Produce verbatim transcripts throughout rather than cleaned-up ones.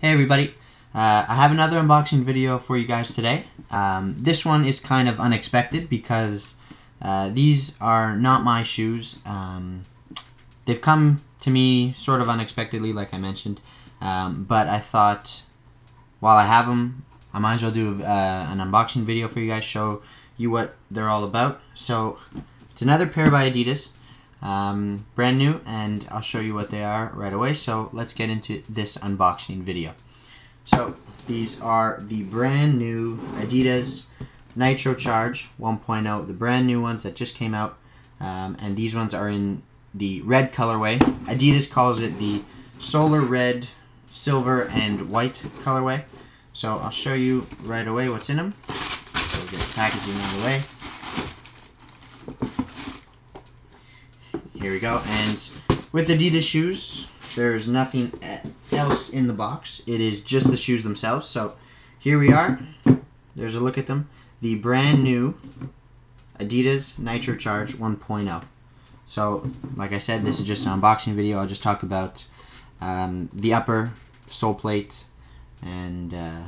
Hey everybody, uh, I have another unboxing video for you guys today. Um, this one is kind of unexpected because uh, these are not my shoes. Um, they've come to me sort of unexpectedly, like I mentioned, um, but I thought while I have them, I might as well do uh, an unboxing video for you guys, show you what they're all about. So it's another pair by Adidas. Um, brand new, and I'll show you what they are right away. So let's get into this unboxing video. So these are the brand new Adidas Nitrocharge one point oh, the brand new ones that just came out, um, and these ones are in the red colorway. Adidas calls it the solar red, silver, and white colorway. So I'll show you right away what's in them. So we'll get the packaging out of the way. Here we go, and with Adidas shoes, there's nothing else in the box. It is just the shoes themselves. So here we are. There's a look at them. The brand new Adidas Nitrocharge one point oh. So, like I said, this is just an unboxing video. I'll just talk about um, the upper sole plate and uh,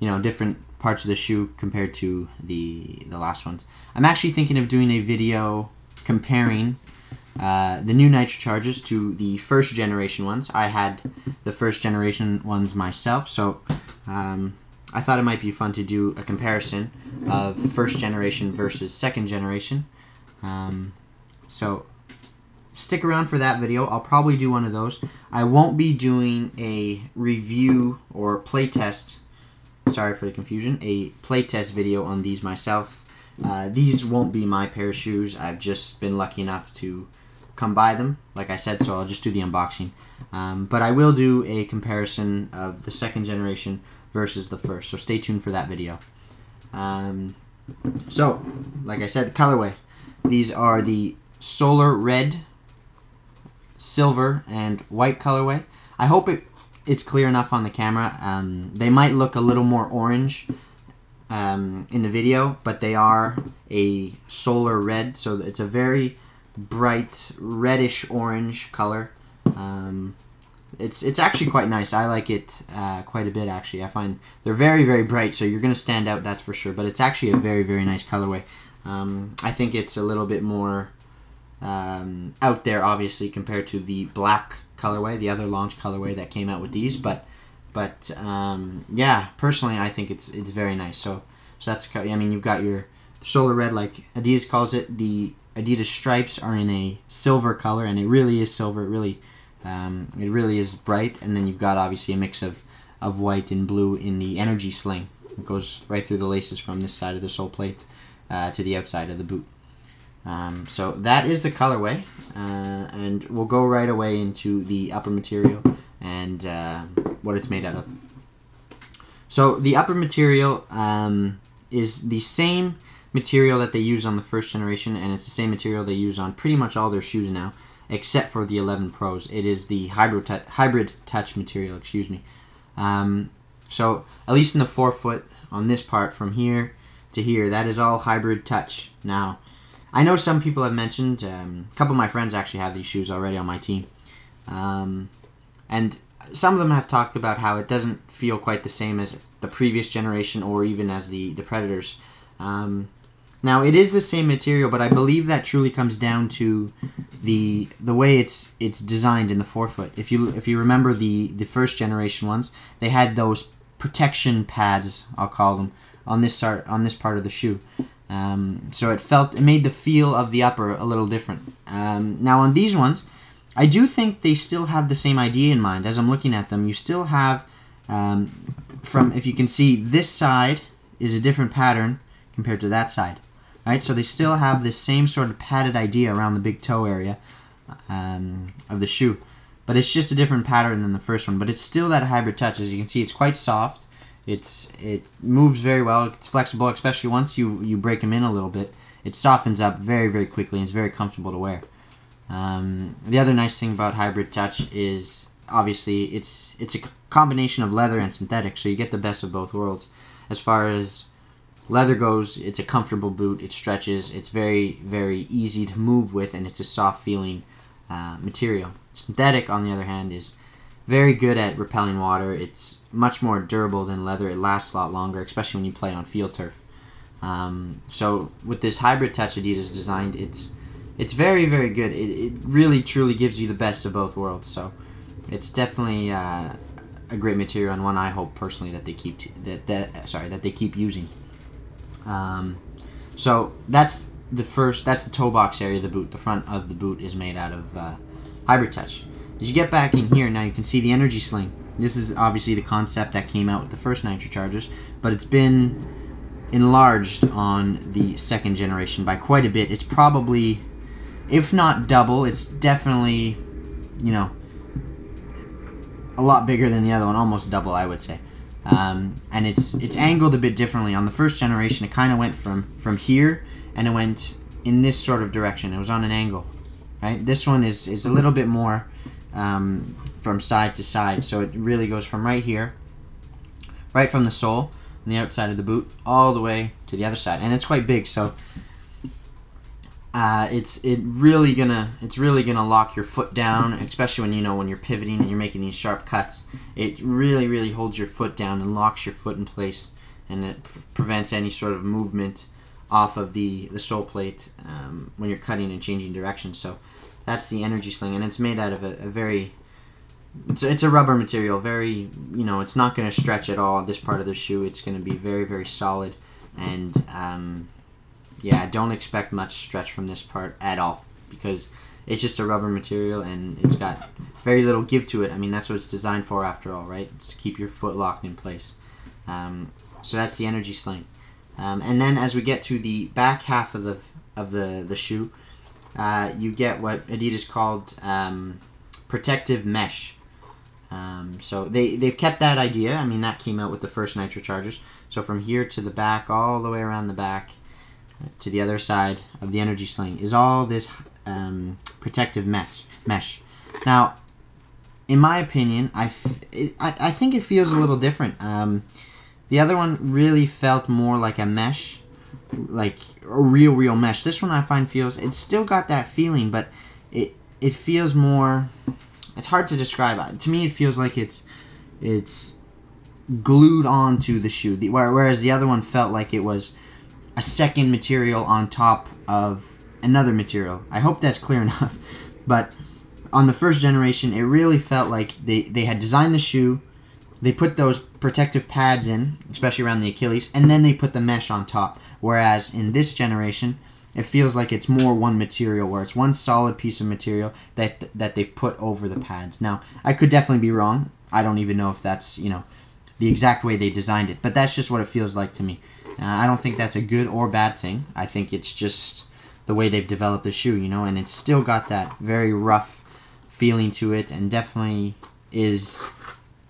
you know, different parts of the shoe compared to the the last ones. I'm actually thinking of doing a video comparing Uh, the new Nitrocharges to the first generation ones. I had the first generation ones myself, so um, I thought it might be fun to do a comparison of first generation versus second generation. Um, so stick around for that video. I'll probably do one of those. I won't be doing a review or playtest, sorry for the confusion, a playtest video on these myself. Uh, these won't be my pair of shoes. I've just been lucky enough to come by them, like I said, so I'll just do the unboxing. Um, but I will do a comparison of the second generation versus the first, so stay tuned for that video. Um, so, like I said, the colorway. These are the solar red, silver, and white colorway. I hope it, it's clear enough on the camera. Um, they might look a little more orange um, in the video, but they are a solar red, so it's a very bright reddish orange color. Um, it's it's actually quite nice. I like it uh, quite a bit, actually. I find they're very very bright, so you're gonna stand out, that's for sure, but it's actually a very very nice colorway. um, I think it's a little bit more um, out there, obviously, compared to the black colorway, the other launch colorway that came out with these, but but um, yeah, personally I think it's it's very nice. So so that's, I mean, you've got your solar red, like Adidas calls it. The Adidas stripes are in a silver color, and it really is silver. It really, um, it really is bright. And then you've got obviously a mix of, of white and blue in the Energy Sling. It goes right through the laces from this side of the sole plate uh, to the outside of the boot. Um, so that is the colorway, uh, and we'll go right away into the upper material and uh, what it's made out of. So the upper material um, is the same material that they use on the first generation, and it's the same material they use on pretty much all their shoes now, except for the eleven Pros. It is the hybrid tu hybrid touch material, excuse me. Um, so at least in the forefoot, on this part from here to here, that is all hybrid touch. Now, I know some people have mentioned, um, a couple of my friends actually have these shoes already on my team, um, and some of them have talked about how it doesn't feel quite the same as the previous generation or even as the, the Predators. Um, Now, it is the same material, but I believe that truly comes down to the the way it's it's designed in the forefoot. If you if you remember the, the first generation ones, they had those protection pads, I'll call them, on this part, on this part of the shoe. Um, so it felt it made the feel of the upper a little different. Um, now on these ones, I do think they still have the same idea in mind. As I'm looking at them, you still have um, from, if you can see, this side is a different pattern compared to that side. Right, so they still have this same sort of padded idea around the big toe area um, of the shoe, but it's just a different pattern than the first one. But it's still that hybrid touch. As you can see, it's quite soft. It's it moves very well. It's flexible, especially once you you break them in a little bit. It softens up very very quickly, and it's very comfortable to wear. Um, the other nice thing about hybrid touch is obviously it's it's a combination of leather and synthetic, so you get the best of both worlds. As far as leather goes, it's a comfortable boot, it stretches, it's very, very easy to move with, and it's a soft feeling uh, material. Synthetic, on the other hand, is very good at repelling water. It's much more durable than leather. It lasts a lot longer, especially when you play on field turf. Um, so with this hybrid touch Adidas designed, it's it's very, very good. It, it really, truly gives you the best of both worlds. So it's definitely uh, a great material, and one I hope personally that they keep t that that sorry that they keep using. Um, so that's the first. That's the toe box area of the boot. The front of the boot is made out of uh, hybrid touch. As you get back in here, now you can see the Energy Sling. This is obviously the concept that came out with the first Nitrochargers, but it's been enlarged on the second generation by quite a bit. It's probably, if not double, it's definitely, you know, a lot bigger than the other one, almost double, I would say. Um, and it's it's angled a bit differently. On the first generation, it kind of went from, from here, and it went in this sort of direction. It was on an angle, right? This one is, is a little bit more um, from side to side, so it really goes from right here, right from the sole, on the outside of the boot, all the way to the other side. And it's quite big, so uh, it's it really gonna it's really gonna lock your foot down, especially when you know when you're pivoting and you're making these sharp cuts. It really really holds your foot down and locks your foot in place, and it prevents any sort of movement off of the the sole plate um, when you're cutting and changing direction. So that's the Energy Sling, and it's made out of a, a very It's a, it's a rubber material, very, you know, it's not going to stretch at all, this part of the shoe. It's going to be very, very solid, and, um, yeah, don't expect much stretch from this part at all, because it's just a rubber material, and it's got very little give to it. I mean, that's what it's designed for after all, right? It's to keep your foot locked in place. Um, so that's the Energy Sling. Um, and then as we get to the back half of the, of the, the shoe, uh, you get what Adidas called, um, protective mesh. Um, so they, they've kept that idea. I mean, that came out with the first Nitrochargers. So from here to the back, all the way around the back, uh, to the other side of the Energy Sling, is all this um, protective mesh. mesh. Now, in my opinion, I, f it, I, I think it feels a little different. Um, the other one really felt more like a mesh, like a real, real mesh. This one I find feels, it's still got that feeling, but it, it feels more... It's hard to describe. To me, it feels like it's it's glued onto the shoe, the, whereas the other one felt like it was a second material on top of another material. I hope that's clear enough. But on the first generation, it really felt like they, they had designed the shoe, they put those protective pads in, especially around the Achilles, and then they put the mesh on top. Whereas in this generation, it feels like it's more one material, where it's one solid piece of material that th that they've put over the pads. Now, I could definitely be wrong. I don't even know if that's, you know, the exact way they designed it, but that's just what it feels like to me. Uh, I don't think that's a good or bad thing. I think it's just the way they've developed the shoe, you know, and it's still got that very rough feeling to it, and definitely is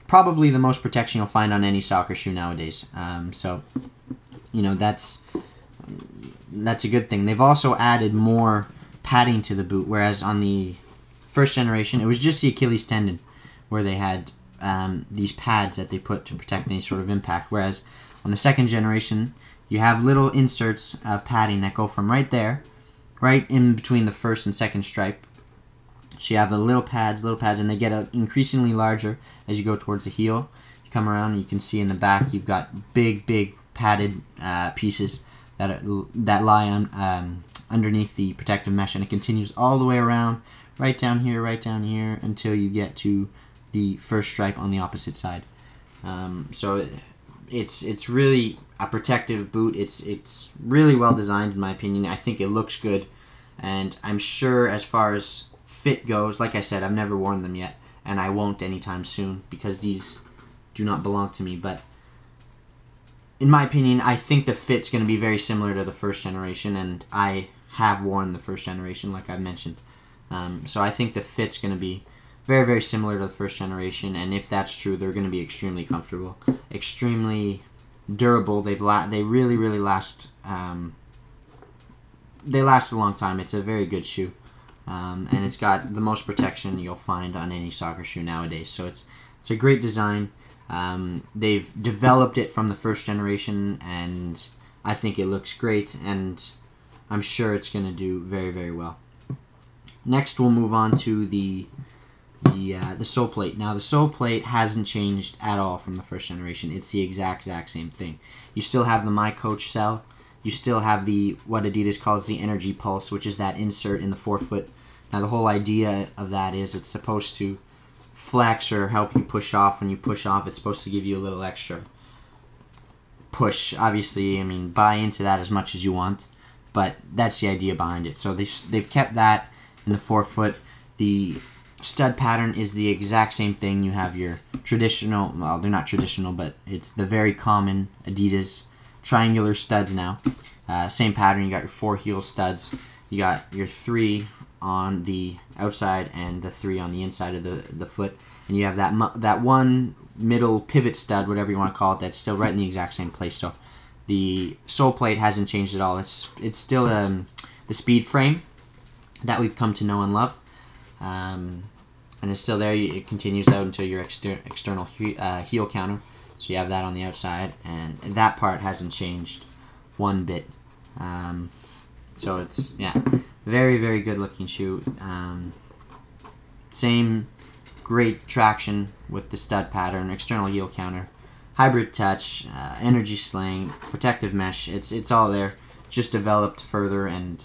probably the most protection you'll find on any soccer shoe nowadays. Um, so, you know, that's... that's a good thing. They've also added more padding to the boot, whereas on the first generation, it was just the Achilles tendon where they had um, these pads that they put to protect any sort of impact, whereas on the second generation, you have little inserts of padding that go from right there, right in between the first and second stripe. So you have the little pads, little pads, and they get increasingly larger as you go towards the heel. You come around, and you can see in the back, you've got big, big padded uh, pieces that are, that lie on um, underneath the protective mesh, and it continues all the way around, right down here, right down here, until you get to the first stripe on the opposite side. Um, so it, it's it's really a protective boot. It's it's really well designed, in my opinion. I think it looks good, and I'm sure as far as fit goes, like I said, I've never worn them yet, and I won't anytime soon because these do not belong to me, but in my opinion, I think the fit's going to be very similar to the first generation, and I have worn the first generation, like I mentioned. Um, so I think the fit's going to be very, very similar to the first generation, and if that's true, they're going to be extremely comfortable, extremely durable. They've la they really, really last. Um, they last a long time. It's a very good shoe, um, and it's got the most protection you'll find on any soccer shoe nowadays. So it's it's a great design. Um, they've developed it from the first generation, and I think it looks great, and I'm sure it's going to do very, very well. Next, we'll move on to the the uh, the sole plate. Now the sole plate hasn't changed at all from the first generation. It's the exact exact same thing. You still have the miCoach cell. You still have the what Adidas calls the Energy Pulse, which is that insert in the forefoot. Now the whole idea of that is it's supposed to flex or help you push off. When you push off, it's supposed to give you a little extra push. Obviously, I mean, buy into that as much as you want, but that's the idea behind it. So they, they've kept that in the forefoot. The stud pattern is the exact same thing. You have your traditional, well, they're not traditional, but it's the very common Adidas triangular studs now. Uh, same pattern. You got your four heel studs. You got your three on the outside and the three on the inside of the, the foot. And you have that mu that one middle pivot stud, whatever you want to call it, that's still right in the exact same place. So the sole plate hasn't changed at all. It's, it's still um, the speed frame that we've come to know and love. Um, and it's still there. It continues out until your exter external he uh, heel counter. So you have that on the outside, and that part hasn't changed one bit. Um, so it's, yeah, very, very good looking shoe. Um, same great traction with the stud pattern, external heel counter, hybrid touch, uh, energy sling, protective mesh. It's, it's all there, just developed further and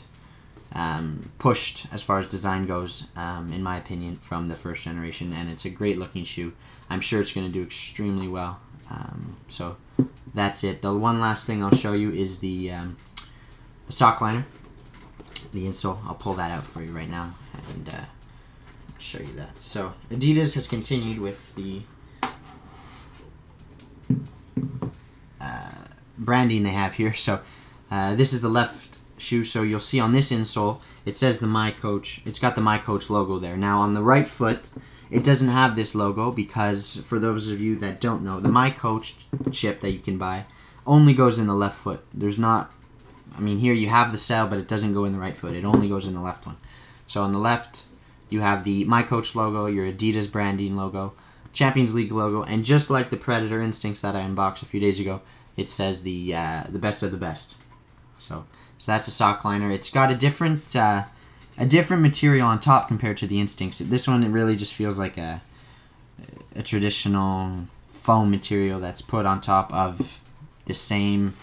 um, pushed as far as design goes, um, in my opinion, from the first generation. And it's a great looking shoe. I'm sure it's going to do extremely well. Um, so that's it. The one last thing I'll show you is the, um, the sock liner, the insole. I'll pull that out for you right now and uh, show you that. So Adidas has continued with the uh, branding they have here. So uh, this is the left shoe. So you'll see on this insole, it says the miCoach. It's got the miCoach logo there. Now on the right foot, it doesn't have this logo because, for those of you that don't know, the miCoach chip that you can buy only goes in the left foot. There's not, I mean, here you have the cell, but it doesn't go in the right foot. It only goes in the left one. So on the left, you have the miCoach logo, your Adidas branding logo, Champions League logo, and just like the Predator Instincts that I unboxed a few days ago, it says the uh, the best of the best. So, so that's the sock liner. It's got a different... Uh, A different material on top compared to the Instincts. This one, it really just feels like a a traditional foam material that's put on top of the same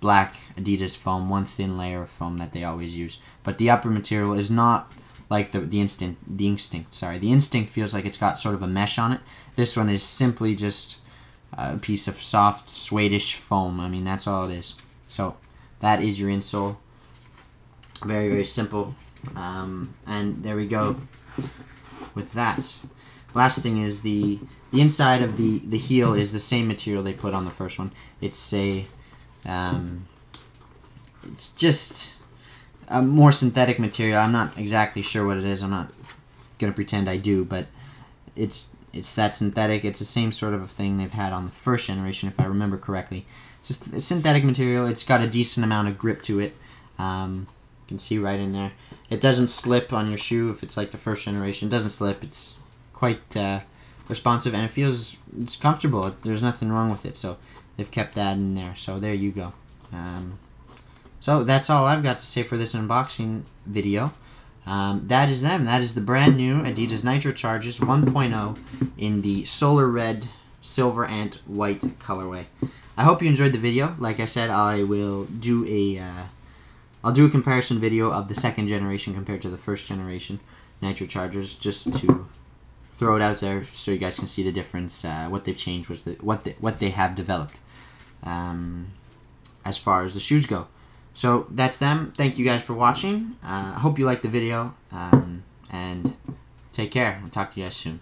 black Adidas foam, one thin layer of foam that they always use. But the upper material is not like the the instinct. The instinct, sorry, the Instinct feels like it's got sort of a mesh on it. This one is simply just a piece of soft suede-ish foam. I mean, that's all it is. So that is your insole. Very very simple. Um, and there we go with that. Last thing is the the inside of the the heel is the same material they put on the first one. It's a um, it's just a more synthetic material. I'm not exactly sure what it is. I'm not gonna pretend I do, but it's it's that synthetic. It's the same sort of a thing they've had on the first generation, if I remember correctly. It's just a synthetic material. It's got a decent amount of grip to it. Um, you can see right in there. It doesn't slip on your shoe if it's like the first generation. It doesn't slip. It's quite uh, responsive, and it feels, it's comfortable. There's nothing wrong with it, so they've kept that in there. So there you go. Um, so that's all I've got to say for this unboxing video. Um, that is them. That is the brand new Adidas Nitrocharges one point oh in the solar red, silver, and white colorway. I hope you enjoyed the video. Like I said, I will do a... Uh, I'll do a comparison video of the second generation compared to the first generation Nitrochargers, just to throw it out there so you guys can see the difference, uh, what they've changed, what's the, what, the, what they have developed um, as far as the shoes go. So that's them. Thank you guys for watching. I uh, hope you liked the video, um, and take care. I'll talk to you guys soon.